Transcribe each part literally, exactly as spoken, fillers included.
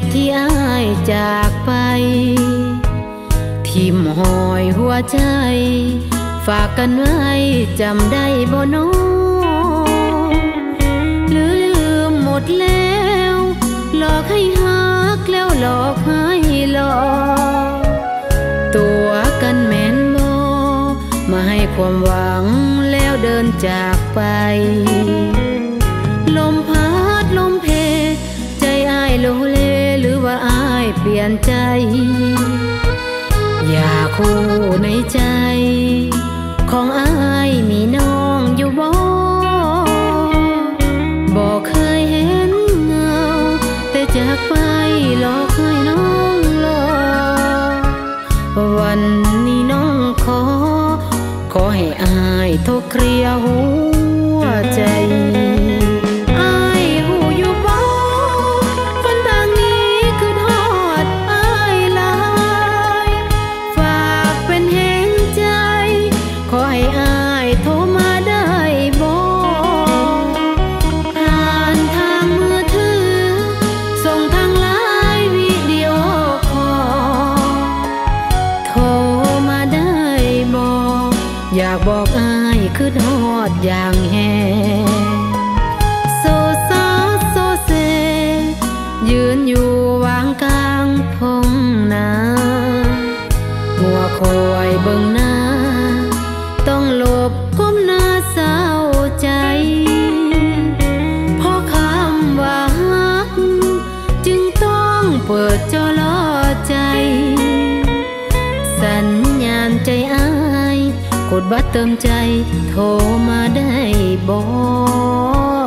ตุที่อ้ายจากไปทิ่มหอยหัวใจฝากกันไว้จำได้บ่น้อหรือลืมหมดแล้วหลอกให้หักแล้วหลอกให้หลอกตัวกันแม่นบ่มาให้ความหวังแล้วเดินจากไปลมพัดลมเพใจอ้ายโลเลหรือว่าอ้ายเปลี่ยนใจอย่าคู่ในใจของอ้ายมีน้องอยู่บ่บอกเคยเห็นเงาแต่จากไปหลอกให้น้องรอวันนี้น้องขอขอให้อ้ายโทรเคลียร์หัวใจบอกอ้ายคือทอดอย่างแห่โซซาโซเซยืนอยู่วางกลางพงนาหัวคอยเบิ่งหน้าต้องหลบก้มหน้าเศร้าใจเพราะคำว่าฮักจึงต้องเปิดจอล้อใจสัญญาณใจอ้ายกดบัตรเติมใจโทรมาได้บอก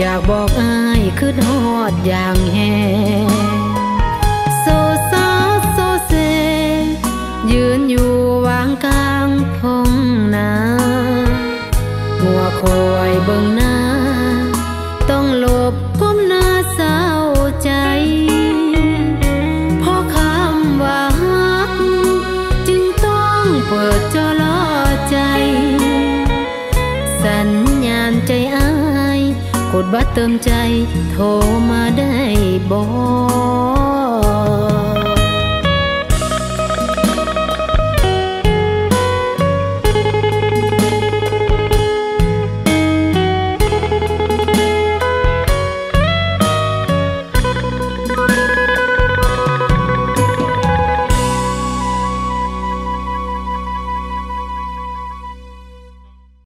อยากบอกอ้ายคือทอดอย่างแห่โซซาโซเซยืนอยู่วางกลางพงนาหัวคอยเบิ่งหน้าต้องหลบก้มหน้าเศร้าใจเพราะคำว่าฮักจึงต้องเปิดจอล้อใจสัญญาณใจอ้ายกดบัตรเติมใจโทรมาได้บอก